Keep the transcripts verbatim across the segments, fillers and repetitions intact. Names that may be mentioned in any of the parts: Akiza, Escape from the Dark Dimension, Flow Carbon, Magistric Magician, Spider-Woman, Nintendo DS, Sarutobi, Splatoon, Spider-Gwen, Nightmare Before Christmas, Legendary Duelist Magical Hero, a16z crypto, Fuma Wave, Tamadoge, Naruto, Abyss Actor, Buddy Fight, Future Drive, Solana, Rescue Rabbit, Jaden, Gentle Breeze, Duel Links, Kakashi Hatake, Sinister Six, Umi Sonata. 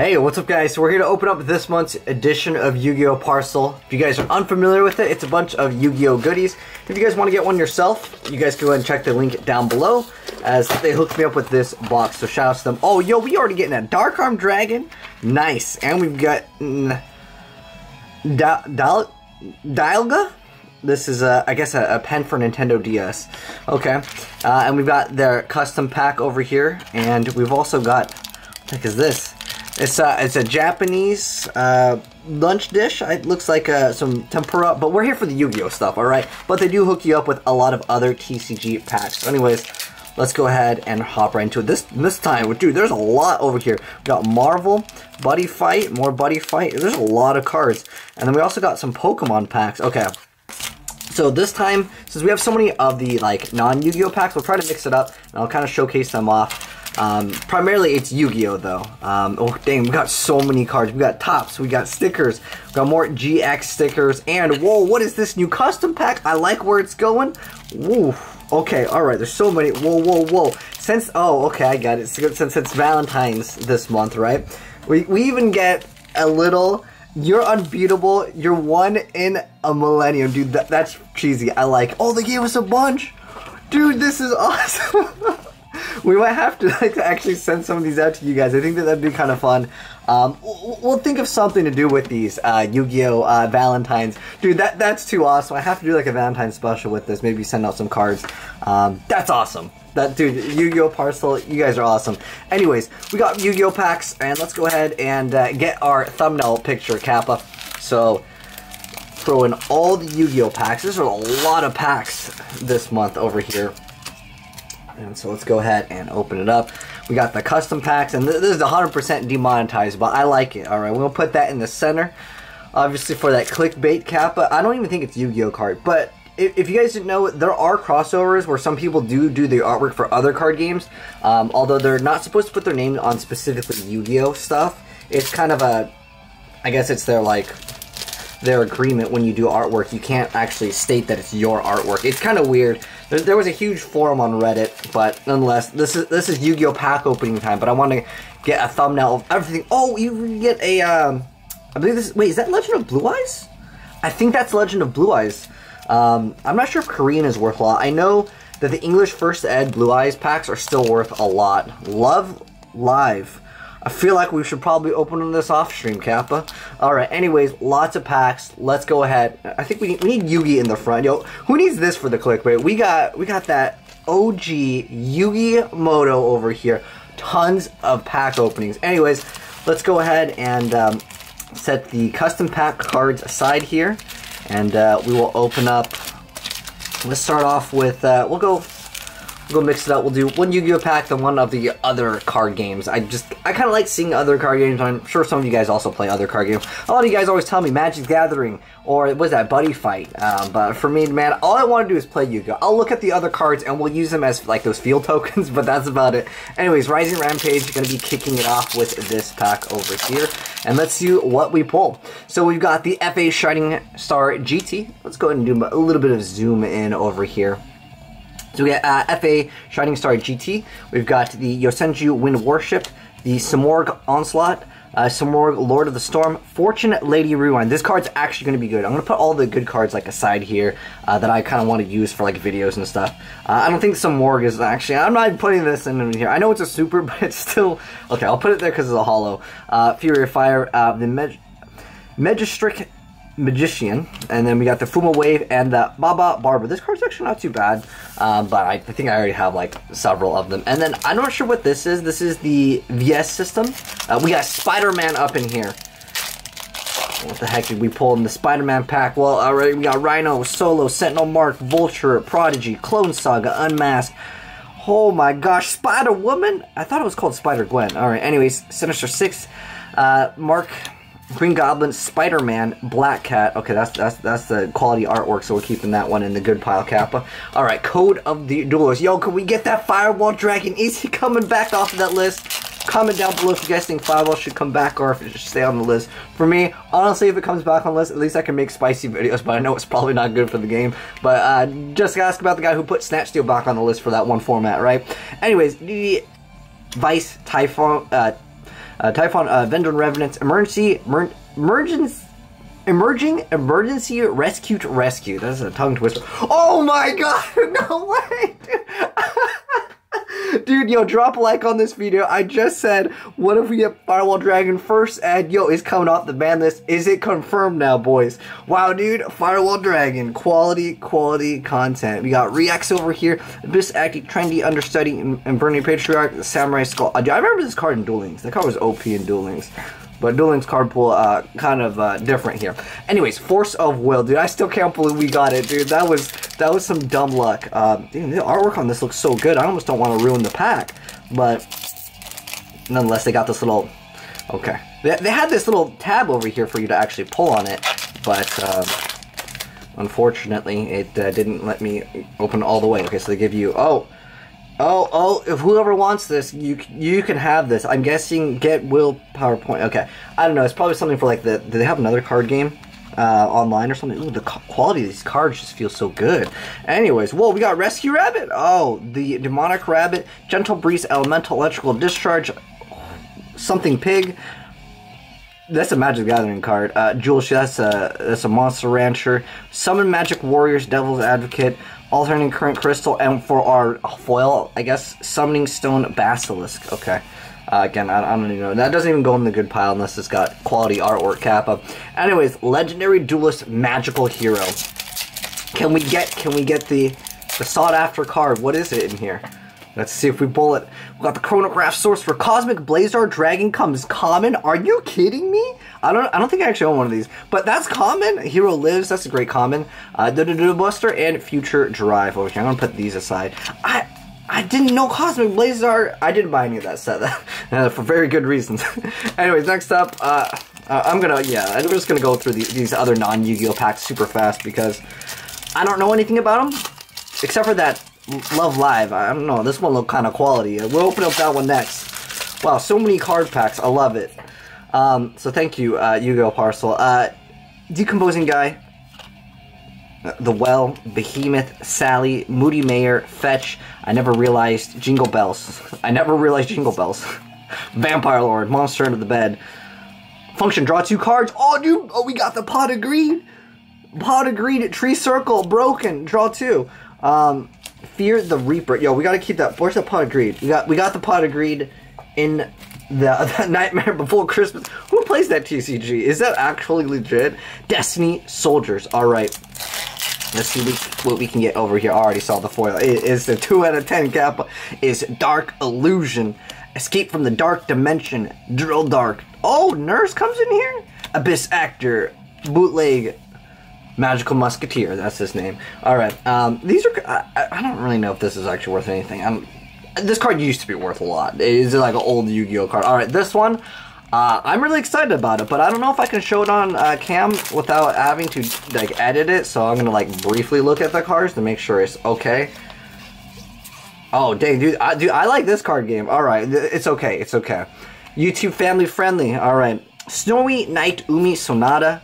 Hey, what's up guys? So we're here to open up this month's edition of Yu-Gi-Oh! Parcel. If you guys are unfamiliar with it, it's a bunch of Yu-Gi-Oh! Goodies. If you guys want to get one yourself, you guys can go ahead and check the link down below as they hooked me up with this box, so shout out to them. Oh, yo, we already getting a Dark Arm Dragon. Nice. And we've got mm, da, da, Dialga? This is, a, I guess, a, a pen for Nintendo D S. Okay. Uh, and we've got their custom pack over here, and we've also got, what the heck is this? It's a, it's a Japanese uh, lunch dish. It looks like uh, some tempura, but we're here for the Yu-Gi-Oh! Stuff, alright? But they do hook you up with a lot of other T C G packs. So anyways, let's go ahead and hop right into it. This this time, dude, there's a lot over here. We got Marvel, Buddy Fight, more Buddy Fight. There's a lot of cards. And then we also got some Pokemon packs. Okay. So this time, since we have so many of the like non-Yu-Gi-Oh! Packs, we'll try to mix it up, and I'll kind of showcase them off. Um, primarily it's Yu-Gi-Oh! Though. Um, oh dang, we got so many cards. We got tops, we got stickers, we got more G X stickers, and whoa, what is this new custom pack? I like where it's going. Woo. Okay, alright, there's so many. Whoa, whoa, whoa. Since, oh, okay, I got it. Since, since it's Valentine's this month, right? We, we even get a little, you're unbeatable, you're one in a millennium. Dude, that, that's cheesy. I like, oh, they gave us a bunch. Dude, this is awesome. We might have to like to actually send some of these out to you guys. I think that that'd be kind of fun. Um, we'll think of something to do with these uh, Yu-Gi-Oh! Uh, Valentine's. Dude, that that's too awesome. I have to do like a Valentine's special with this. Maybe send out some cards. Um, that's awesome. That dude, Yu-Gi-Oh! Parcel, you guys are awesome. Anyways, we got Yu-Gi-Oh! Packs, and let's go ahead and uh, get our thumbnail picture, Kappa. So, throw in all the Yu-Gi-Oh! Packs. There's a lot of packs this month over here. And so let's go ahead and open it up. We got the custom packs, and th this is one hundred percent demonetized, but I like it. All right, we'll put that in the center, obviously for that clickbait, Kappa. I don't even think it's Yu-Gi-Oh card, but if, if you guys didn't know, there are crossovers where some people do do the artwork for other card games, um, although they're not supposed to put their name on specifically Yu-Gi-Oh stuff. It's kind of a, I guess it's their like, their agreement when you do artwork. You can't actually state that it's your artwork. It's kind of weird. There, there was a huge forum on Reddit, but nonetheless, this is this is Yu-Gi-Oh! Pack opening time, but I want to get a thumbnail of everything. Oh, you get a, um, I believe this, wait, is that Legend of Blue Eyes? I think that's Legend of Blue Eyes. Um, I'm not sure if Korean is worth a lot. I know that the English First Ed Blue Eyes packs are still worth a lot. Love Live. I feel like we should probably open this off stream, Kappa. Alright, anyways, lots of packs. Let's go ahead. I think we need, we need Yugi in the front. Yo, who needs this for the clickbait? We got we got that O G Yugi Muto over here. Tons of pack openings. Anyways, let's go ahead and um, set the custom pack cards aside here. And uh, we will open up. Let's start off with, uh, we'll go... We'll mix it up. We'll do one Yu-Gi-Oh! Pack and one of the other card games. I just, I kind of like seeing other card games. I'm sure some of you guys also play other card games. A lot of you guys always tell me Magic Gathering or what was that, Buddy Fight. Um, but for me, man, all I want to do is play Yu-Gi-Oh! I'll look at the other cards and we'll use them as like those field tokens, but that's about it. Anyways, Rising Rampage, going to be kicking it off with this pack over here. And let's see what we pull. So we've got the F A Shining Star G T. Let's go ahead and do a little bit of zoom in over here. So we got uh, F A Shining Star G T, we've got the Yosenju Wind Warship, the Samorg Onslaught, uh, Samorg Lord of the Storm, Fortune Lady Rewind. This card's actually going to be good. I'm going to put all the good cards like aside here uh, that I kind of want to use for like videos and stuff. Uh, I don't think Samorg is actually, I'm not even putting this in here. I know it's a super, but it's still, okay, I'll put it there because it's a holo. Uh, Fury of Fire, uh, the Mag Magistric Magician, and then we got the Fuma Wave and the Baba Barbara. This card's actually not too bad, um, but I, I think I already have like several of them. And then I'm not sure what this is. This is the V S system. Uh, we got Spider-Man up in here. What the heck did we pull in the Spider-Man pack? Well, already we got Rhino, Solo, Sentinel Mark, Vulture, Prodigy, Clone Saga, Unmasked. Oh my gosh, Spider-Woman? I thought it was called Spider-Gwen. Alright, anyways, Sinister Six, uh, Mark... Green Goblin, Spider-Man, Black Cat. Okay, that's that's that's the quality artwork, so we're keeping that one in the good pile, Kappa. All right, Code of the Duelers. Yo, can we get that Firewall Dragon? Is he coming back off of that list? Comment down below if you guys think Firewall should come back or if it should stay on the list. For me, honestly, if it comes back on the list, at least I can make spicy videos, but I know it's probably not good for the game. But uh, just ask about the guy who put Snatch Steal back on the list for that one format, right? Anyways, the Vice Typhoon... Uh, Uh, Typhon, uh, Vendron Revenants, Emergency, Emer Emergency, Emerging, Emergency, Rescue to Rescue. That's a tongue twister. Oh my god! No way, dude! Dude, yo, drop a like on this video. I just said, what if we get Firewall Dragon first? And yo, it's coming off the ban list. Is it confirmed now, boys? Wow, dude, Firewall Dragon. Quality, quality content. We got Reacts over here, Abyss Acting, Trendy, Understudy, and, and Burning Patriarch, the Samurai Skull. I remember this card in Duel Links. That card was O P in Duel Links. But Duel Links card pool, uh, kind of, uh, different here. Anyways, Force of Will, dude. I still can't believe we got it, dude. That was, that was some dumb luck. Uh, dude, the artwork on this looks so good. I almost don't want to ruin the pack. But, nonetheless, they got this little, okay. They, they had this little tab over here for you to actually pull on it. But, um, unfortunately, it uh, didn't let me open all the way. Okay, so they give you, oh. Oh, oh, if whoever wants this, you you can have this. I'm guessing get Will PowerPoint. Okay, I don't know. It's probably something for like the, do they have another card game uh, online or something? Ooh, the quality of these cards just feels so good. Anyways, whoa, we got Rescue Rabbit. Oh, the Demonic Rabbit, Gentle Breeze, Elemental, Electrical Discharge, something pig. That's a Magic Gathering card. Uh, Jewel, that's a, that's a Monster Rancher. Summon Magic Warriors, Devil's Advocate, Alternating Current Crystal, and for our foil, I guess, Summoning Stone Basilisk. Okay. Uh, again, I, I don't even know. That doesn't even go in the good pile unless it's got quality artwork kappa. Anyways, Legendary Duelist Magical Hero. Can we get, can we get the, the sought-after card? What is it in here? Let's see if we pull it. We got the Chronograph Sorcerer. Cosmic Blazar Dragon comes common. Are you kidding me? I don't I don't think I actually own one of these. But that's common. Hero Lives. That's a great common. Uh, Dodo Buster and Future Drive over here. I'm going to put these aside. I I didn't know Cosmic Blazar. I didn't buy any of that set. uh, for very good reasons. Anyways, next up. Uh, uh, I'm going to, yeah. We're just going to go through the, these other non-Yu-Gi-Oh packs super fast because I don't know anything about them. Except for that Love Live. I don't know. This one looked kind of quality. We'll open up that one next. Wow, so many card packs. I love it. Um, so thank you, uh, Yu-Gi-Oh! Parcel. Uh, Decomposing Guy. The Well. Behemoth. Sally. Moody Mayor. Fetch. I never realized. Jingle Bells. I never realized Jingle Bells. Vampire Lord. Monster Under the Bed. Function. Draw two cards. Oh, dude. Oh, we got the Pot of Greed. Pot of Greed. Tree Circle. Broken. Draw two. Um... Fear the Reaper. Yo, we gotta keep that. Where's the Pot of Greed? We got we got the Pot of Greed in the, the Nightmare Before Christmas. Who plays that T C G? Is that actually legit? Destiny Soldiers. All right, let's see what we can get over here. I already saw the foil. It is the two out of ten kappa. Is Dark Illusion, Escape from the Dark Dimension, Drill Dark. Oh, Nurse comes in here. Abyss Actor, Bootleg. Magical Musketeer, that's his name. Alright, um, these are... I, I don't really know if this is actually worth anything. I'm, this card used to be worth a lot. It's like an old Yu-Gi-Oh card. Alright, this one, uh, I'm really excited about it, but I don't know if I can show it on uh, cam without having to, like, edit it, so I'm gonna, like, briefly look at the cards to make sure it's okay. Oh, dang, dude, I, dude, I like this card game. Alright, it's okay, it's okay. YouTube family friendly, alright. Snowy Night Umi Sonata.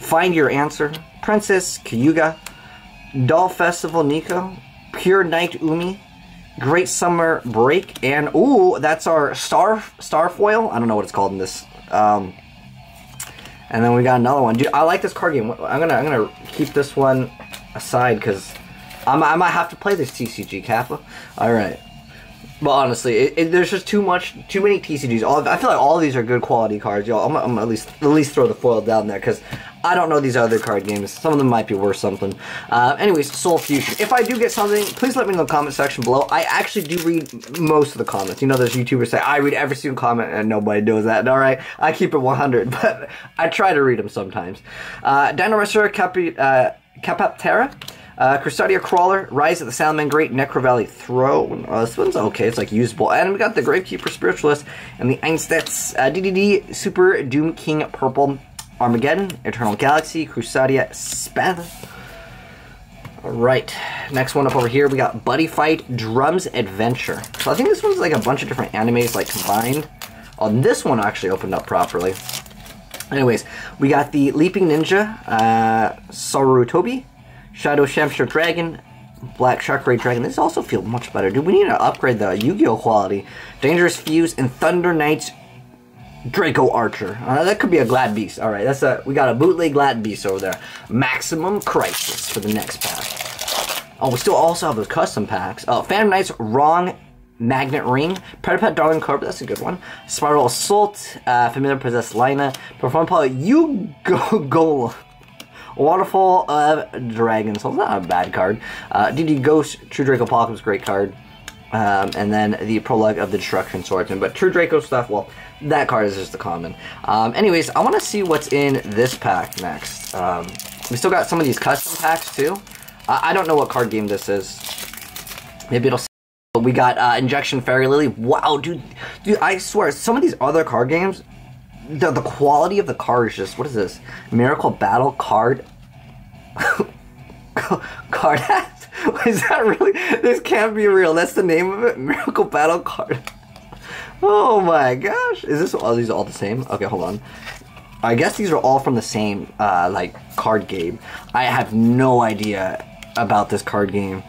Find Your Answer, Princess Kyuga, Doll Festival Nico, Pure Night Umi, Great Summer Break, and ooh, that's our star star foil. I don't know what it's called in this. Um, and then we got another one. Dude, I like this card game. I'm gonna I'm gonna keep this one aside because I might have to play this T C G kappa. All right. But honestly, it, it, there's just too much, too many T C Gs. All, I feel like all of these are good quality cards, y'all. I'm, I'm at least, at least throw the foil down there because I don't know these other card games. Some of them might be worth something. Uh, anyways, Soul Fusion. If I do get something, please let me know in the comment section below. I actually do read most of the comments. You know, there's YouTubers say I read every single comment and nobody does that. All right, I keep it one hundred, but I try to read them sometimes. Uh, Dino Restor Capi, uh, Capaptera. Uh, Crustadia Crawler, Rise of the Salaman Great, Necrovalley Throne. Uh, this one's okay, it's like usable. And we got the Gravekeeper Spiritualist and the Einstats, uh, D D D, Super Doom King Purple, Armageddon, Eternal Galaxy, Crustadia Spell. Alright, next one up over here, we got Buddy Fight, Drums Adventure. So I think this one's like a bunch of different animes like combined. Oh, this one actually opened up properly. Anyways, we got the Leaping Ninja, uh, Sarutobi. Shadow Shamster Dragon, Black Chakra Dragon. This also feels much better. Dude, we need to upgrade the Yu-Gi-Oh! Quality. Dangerous Fuse and Thunder Knight's Draco Archer. Uh, that could be a Glad Beast. All right, that's a, we got a bootleg Glad Beast over there. Maximum Crisis for the next pack. Oh, we still also have those custom packs. Oh, Phantom Knights, Wrong Magnet Ring, Petapet Darling Carp, that's a good one. Spiral Assault, uh, Familiar Possessed Lina, Perform Pilot, You Go Golem. Waterfall of Dragons, so it's not a bad card. Uh, D D Ghost, True Draco Apocalypse, great card. Um, and then the Prologue of the Destruction Swordsman. But True Draco stuff, well, that card is just the common. Um, anyways, I want to see what's in this pack next. Um, we still got some of these custom packs too. Uh, I don't know what card game this is. Maybe it'll. We got uh, Injection Fairy Lily. Wow, dude, dude, I swear, some of these other card games, the, the quality of the card is just, what is this? Miracle Battle card? Card act? Is that really? This can't be real. That's the name of it? Miracle Battle card. Oh my gosh. Is this, are these all the same? Okay, hold on. I guess these are all from the same, uh, like, card game. I have no idea about this card game.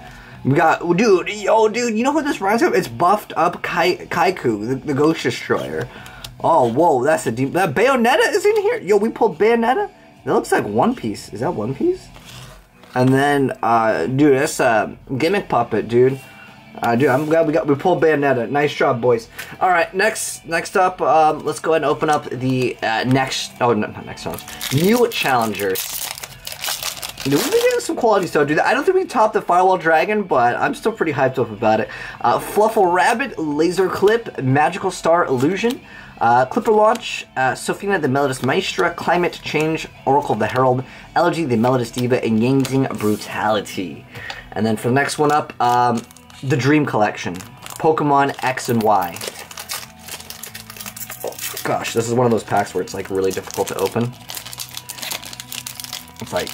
We got, dude, yo, dude, you know what this reminds me of? It's Buffed Up Kai, Kaiku, the, the Ghost Destroyer. Oh, whoa, that's a deep, that Bayonetta is in here? Yo, we pulled Bayonetta? That looks like One Piece. Is that One Piece? And then, uh, dude, that's a Gimmick Puppet, dude. Uh, dude, I'm glad we got, we pulled Bayonetta. Nice job, boys. All right, next, next up, um, let's go ahead and open up the, uh, next, oh, no, not next challenge. New Challengers. Dude, we've been getting some quality stuff, dude. I don't think we topped the Firewall Dragon, but I'm still pretty hyped up about it. Uh, Fluffle Rabbit, Laser Clip, Magical Star Illusion, uh, Clipper Launch, uh, Sofina the Melodous Maestra, Climate Change, Oracle the Herald, Elegy the Melodous Diva, and Yangzing Brutality. And then for the next one up, um, the Dream Collection, Pokemon X and Y. Oh, gosh, this is one of those packs where it's like really difficult to open. It's like...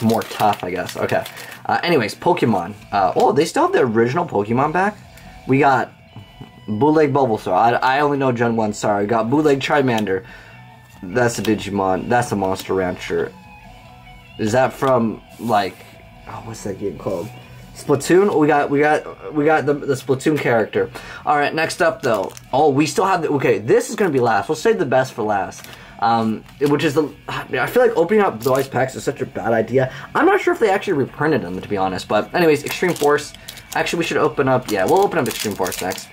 more tough, I guess. Okay. Uh, anyways, Pokemon. Uh, oh, they still have the original Pokemon back? We got Bootleg Bulbasaur. I, I only know Gen one, sorry. We got Bootleg Charmander. That's a Digimon. That's a Monster Rancher. Is that from, like... oh, what's that game called? Splatoon? We got we got, we got the, the Splatoon character. Alright, next up, though. Oh, we still have the... okay, this is gonna be last. We'll save the best for last. Um, which is the, I feel like opening up those packs is such a bad idea. I'm not sure if they actually reprinted them, to be honest, but anyways, Extreme Force, actually we should open up, yeah, we'll open up Extreme Force next.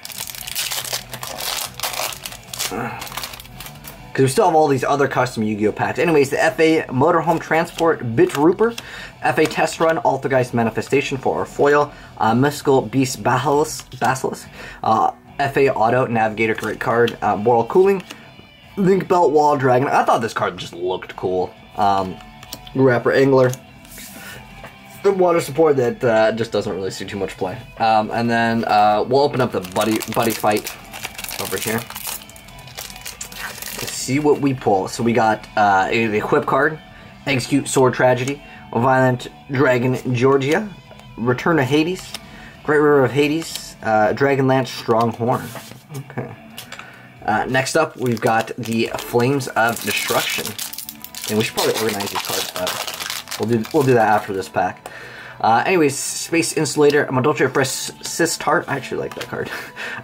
Because we still have all these other custom Yu-Gi-Oh packs. Anyways, the F A Motorhome Transport, Bit Rooper, F A Test Run, Altergeist Manifestation for our foil, uh, Mystical Beast Basilisk, uh, F A Auto Navigator, great card, uh, Moral Cooling, Link Belt Wall Dragon. I thought this card just looked cool. Um, Rapper Angler. The water support that uh, just doesn't really see too much play. Um, and then uh, we'll open up the Buddy Buddy Fight over here. Let's see what we pull. So we got uh, the Equip card, Execute Sword Tragedy, Violent Dragon Georgia, Return to Hades, Great River of Hades, uh, Dragonlance Strong Horn. Okay. Uh, next up, we've got the Flames of Destruction, and we should probably organize these cards up. We'll do we'll do that after this pack. Uh, anyways, Space Insulator, Madultria Fresh Sistart. I actually like that card.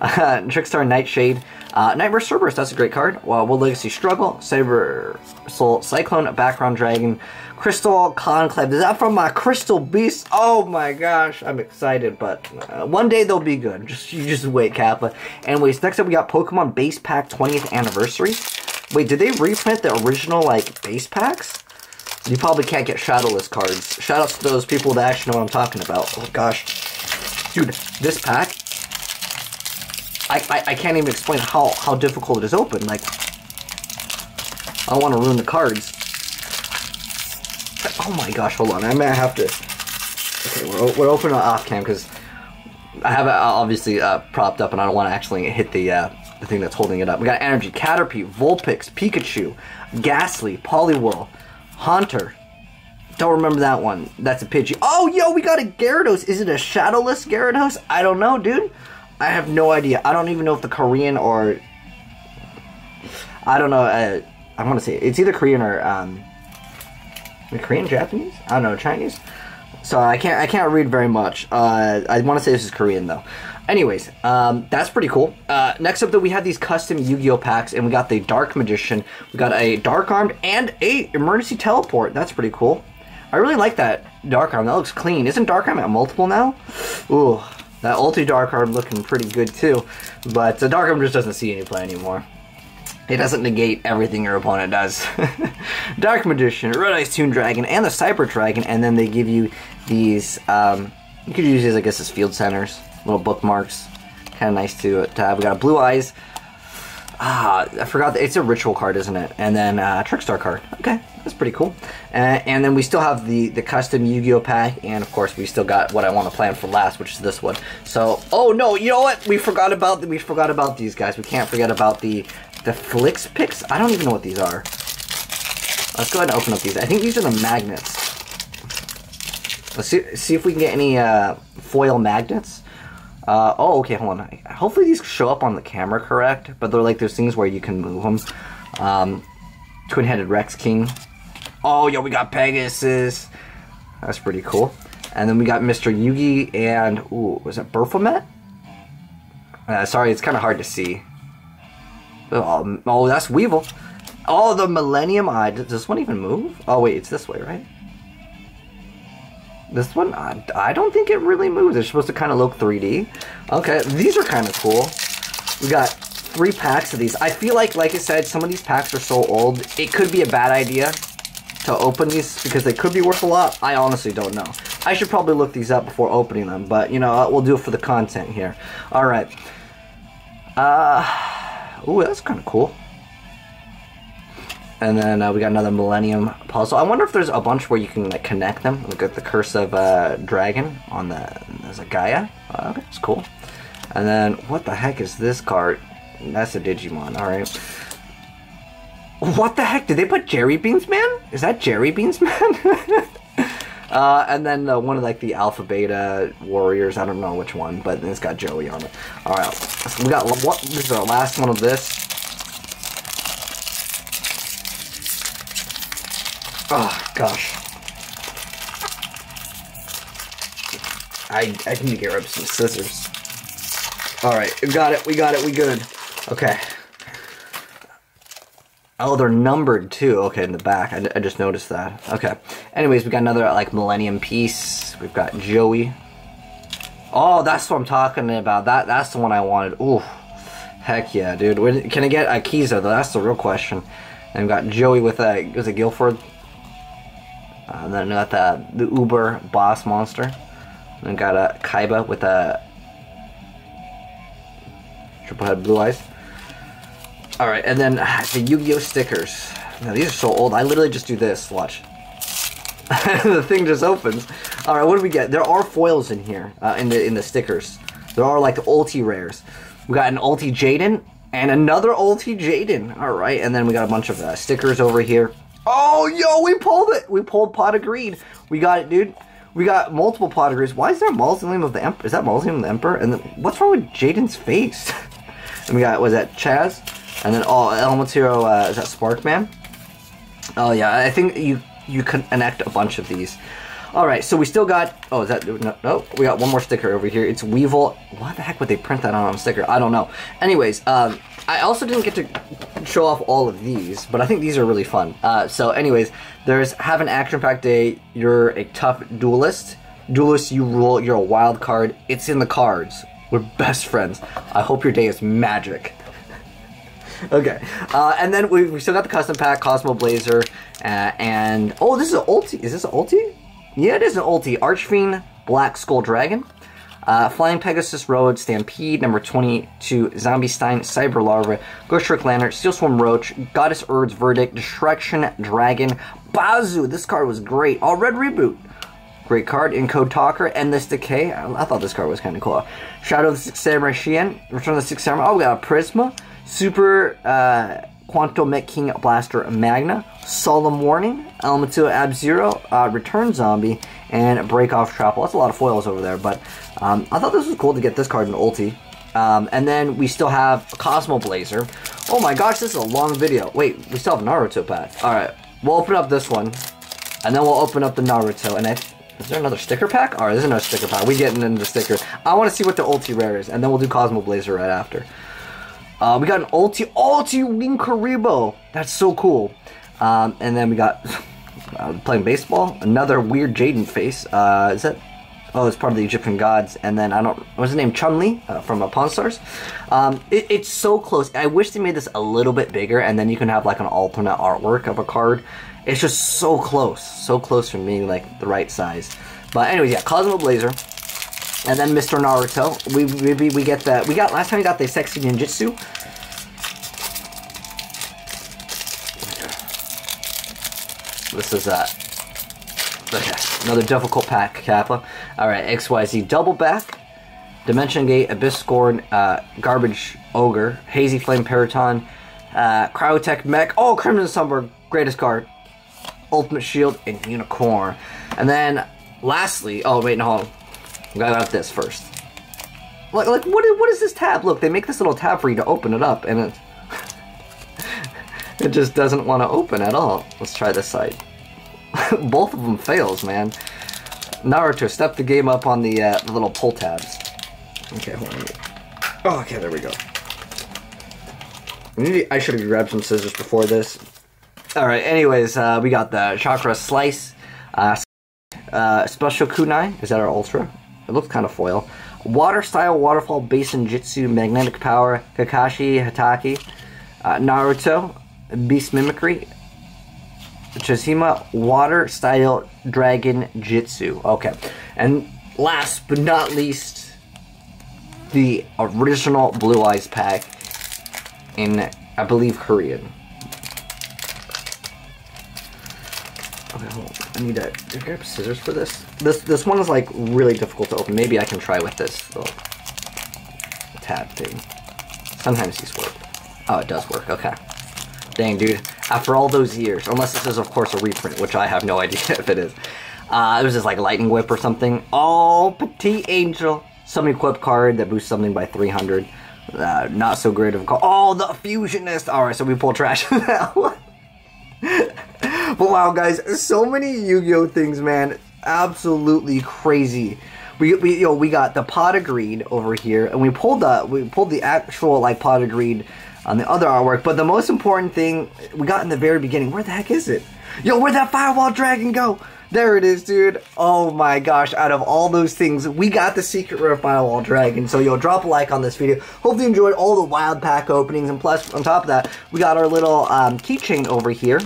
uh, Trickstar Nightshade, uh, Nightmare Cerberus. That's a great card. Well, World Legacy Struggle, Cyber Soul Cyclone, Background Dragon, Crystal Conclave. Is that from my Crystal Beast? Oh my gosh, I'm excited, but uh, one day they'll be good. Just you just wait, Kappa. Anyways, next up we got Pokemon Base Pack twentieth Anniversary. Wait, did they reprint the original like base packs? You probably can't get Shadowless cards. Shoutouts to those people that actually know what I'm talking about. Oh gosh, dude, this pack. I I, I can't even explain how how difficult it is open. Like, I don't want to ruin the cards. Oh my gosh, hold on, I may have to... okay, we're, we're opening it off cam because I have it obviously uh, propped up and I don't want to actually hit the uh, the thing that's holding it up. We got Energy, Caterpie, Vulpix, Pikachu, Ghastly, Poliwhirl, Haunter. Don't remember that one. That's a Pidgey. Oh, yo, we got a Gyarados. Is it a Shadowless Gyarados? I don't know, dude. I have no idea. I don't even know if the Korean or... I don't know. Uh, I want to say it's either Korean or... Um, Korean, Japanese? I don't know, Chinese? So I can't I can't read very much. Uh, I want to say this is Korean, though. Anyways, um, that's pretty cool. Uh, next up, though, we have these custom Yu-Gi-Oh packs, and we got the Dark Magician. We got a Dark Armed and a Emergency Teleport. That's pretty cool. I really like that Dark Arm. That looks clean. Isn't Dark Arm at multiple now? Ooh, that ulti Dark Arm looking pretty good, too. But the Dark Arm just doesn't see any play anymore. It doesn't negate everything your opponent does. Dark Magician, Red Eyes Toon Dragon, and the Cyber Dragon, and then they give you these, um, you could use these, I guess, as field centers, little bookmarks. Kind of nice to, to have. We got a Blue Eyes. Ah, I forgot, that it's a Ritual card, isn't it? And then uh, a Trickstar card. Okay, that's pretty cool. Uh, and then we still have the, the custom Yu-Gi-Oh pack, and of course we still got what I want to plan for last, which is this one. So, oh no, you know what? We forgot about, the, we forgot about these guys. We can't forget about the The Flix Picks? I don't even know what these are. Let's go ahead and open up these. I think these are the magnets. Let's see, see if we can get any uh, foil magnets. Uh, oh, okay, hold on. Hopefully these show up on the camera correct, but they're like those things where you can move them. Um, Twin-headed Rex King. Oh, yo, we got Pegasus. That's pretty cool. And then we got Mister Yugi and, ooh, was it Baphomet? Uh, sorry, it's kind of hard to see. Oh, oh, that's Weevil. Oh, the Millennium Eye. Does this one even move? Oh, wait, it's this way, right? This one? I, I don't think it really moves. It's supposed to kind of look three D. Okay, these are kind of cool. We got three packs of these. I feel like, like I said, some of these packs are so old, it could be a bad idea to open these because they could be worth a lot. I honestly don't know. I should probably look these up before opening them, but, you know, we'll do it for the content here. All right. Uh... Ooh, that's kind of cool. And then uh, we got another Millennium Puzzle. I wonder if there's a bunch where you can like connect them. Look at the Curse of uh, Dragon on the... There's a Gaia. Uh, okay, that's cool. And then, what the heck is this card? That's a Digimon, alright. What the heck? Did they put Jerry Beans Man? Is that Jerry Beans Man? uh, and then uh, one of like the Alpha Beta Warriors. I don't know which one, but it's got Joey on it. Alright. So we got what? This is our last one of this. Oh gosh! I I need to get rid of some scissors. All right, we got it. We got it. We good. Okay. Oh, they're numbered too. Okay, in the back. I, I just noticed that. Okay. Anyways, we got another like Millennium piece. We've got Joey. Oh, that's what I'm talking about. That That's the one I wanted. Ooh, heck yeah, dude. When, can I get Akiza? That's the real question. And we got Joey with a, was it Guilford? Uh, and then we got the, the Uber boss monster. And we got a Kaiba with a triple head blue eyes. Alright, and then uh, the Yu-Gi-Oh stickers. Now these are so old. I literally just do this. Watch. The thing just opens. All right, what do we get? There are foils in here, uh, in the in the stickers. There are like ulti rares. We got an ulti Jaden and another ulti Jaden. All right, and then we got a bunch of uh, stickers over here. Oh, yo, we pulled it. We pulled Pot of Greed. We got it, dude. We got multiple Pot of Greed. Why is there Mausoleum of the Emperor? Is that Mausoleum of the Emperor? And then, what's wrong with Jaden's face? And we got, was that Chaz? And then oh, Elements Hero. Uh, is that Sparkman? Oh yeah, I think you. You can connect a bunch of these. Alright, so we still got... Oh, is that... No, no, we got one more sticker over here. It's Weevil. Why the heck would they print that on a sticker? I don't know. Anyways, um, I also didn't get to show off all of these, but I think these are really fun. Uh, so anyways, there's Have an Action-Packed Day. You're a tough duelist. Duelist, you rule. You're a wild card. It's in the cards. We're best friends. I hope your day is magic. Okay, uh, and then we, we still got the custom pack, Cosmo Blazer, uh, and... Oh, this is an ulti. Is this an ulti? Yeah, it is an ulti. Archfiend, Black Skull Dragon, uh, Flying Pegasus Road, Stampede, number twenty-two, Zombie Stein, Cyber Larva, Ghostric Lantern, Steel Swim Roach, Goddess Urd's Verdict, Destruction Dragon, Bazoo. This card was great. All Red Reboot. Great card. Encode Talker, Endless Decay. I, I thought this card was kind of cool. Shadow of the Six Samurai Shien, Return of the Six Samurai. Oh, we got a Prisma. Super uh, Quantum Mech King Blaster Magna, Solemn Warning, Elemental Ab-Zero, uh, Return Zombie, and Break Off Trapple. That's a lot of foils over there, but um, I thought this was cool to get this card in ulti. Um, and then we still have Cosmo Blazer. Oh my gosh, this is a long video. Wait, we still have Naruto pack. Alright, we'll open up this one, and then we'll open up the Naruto, and I... Is there another sticker pack? Alright, there's another sticker pack. We're getting into stickers. I want to see what the ulti rare is, and then we'll do Cosmo Blazer right after. Uh, we got an ulti, ulti Winkaribo. That's so cool. Um, and then we got uh, playing baseball. Another weird Jaden face. Uh, is that? Oh, it's part of the Egyptian gods. And then I don't. What's his name? Chun-Li uh, from uh, Pawn Stars. Um, it, it's so close. I wish they made this a little bit bigger, and then you can have like an alternate artwork of a card. It's just so close, so close from being like the right size. But anyways, yeah, Cosmo Blazer. And then Mister Naruto. We we we get that. We got last time we got the sexy ninjutsu. This is uh okay, another difficult pack, Kappa. Alright, X Y Z double back. Dimension Gate, Abyss Scorn, uh, Garbage Ogre, Hazy Flame Periton, uh, Cryotech Mech, oh Crimson Sunbird, greatest card. Ultimate Shield and Unicorn. And then lastly, oh wait, no hold on. We got this first. Like, like what, is, what is this tab? Look, they make this little tab for you to open it up, and it, it just doesn't want to open at all. Let's try this side. Both of them fails, man. Naruto, step the game up on the, uh, the little pull tabs. Okay, hold on. Oh, okay, there we go. I should have grabbed some scissors before this. Alright, anyways, uh, we got the Chakra Slice, uh, uh, Special Kunai. Is that our Ultra? It looks kind of foil. Water Style, Waterfall, Basin Jutsu, Magnetic Power, Kakashi, Hatake, uh, Naruto, Beast Mimicry, Chizuma, Water Style, Dragon Jutsu. Okay. And last but not least, the original Blue Eyes pack in, I believe, Korean. Okay, hold on. I need to do I grab scissors for this. This this one is like really difficult to open. Maybe I can try with this little tab thing. Sometimes these work. Oh, it does work. Okay. Dang, dude. After all those years, unless this is of course a reprint, which I have no idea if it is. Uh, it was just like Lightning Whip or something. Oh, Petite Angel. Some equipped card that boosts something by three hundred. Uh, not so great of a card. Oh, the Fusionist. All right, so we pull trash now. But wow, guys, so many Yu-Gi-Oh things, man. Absolutely crazy. We we you know, we got the Pot of Greed over here, and we pulled the we pulled the actual like Pot of Greed on the other artwork. But the most important thing we got in the very beginning. Where the heck is it? Yo, where'd that Firewall Dragon go? There it is, dude. Oh my gosh, out of all those things, we got the secret rare Firewall Dragon. So, yo, drop a like on this video. Hope you enjoyed all the wild pack openings. And plus, on top of that, we got our little um, keychain over here.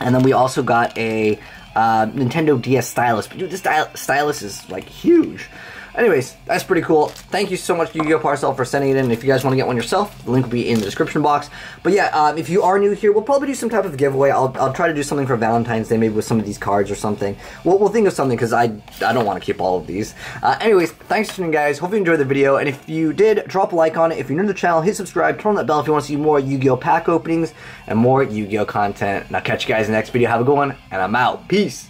And then we also got a uh, Nintendo D S stylus. But dude, this stylus is like huge. Anyways, that's pretty cool. Thank you so much, Yu-Gi-Oh! Parcel, for sending it in. If you guys want to get one yourself, the link will be in the description box. But yeah, um, if you are new here, we'll probably do some type of giveaway. I'll, I'll try to do something for Valentine's Day, maybe with some of these cards or something. We'll, we'll think of something, because I, I don't want to keep all of these. Uh, anyways, thanks for tuning in, guys. Hope you enjoyed the video. And if you did, drop a like on it. If you're new to the channel, hit subscribe. Turn on that bell if you want to see more Yu-Gi-Oh! Pack openings and more Yu-Gi-Oh! Content. And I'll catch you guys in the next video. Have a good one, and I'm out. Peace.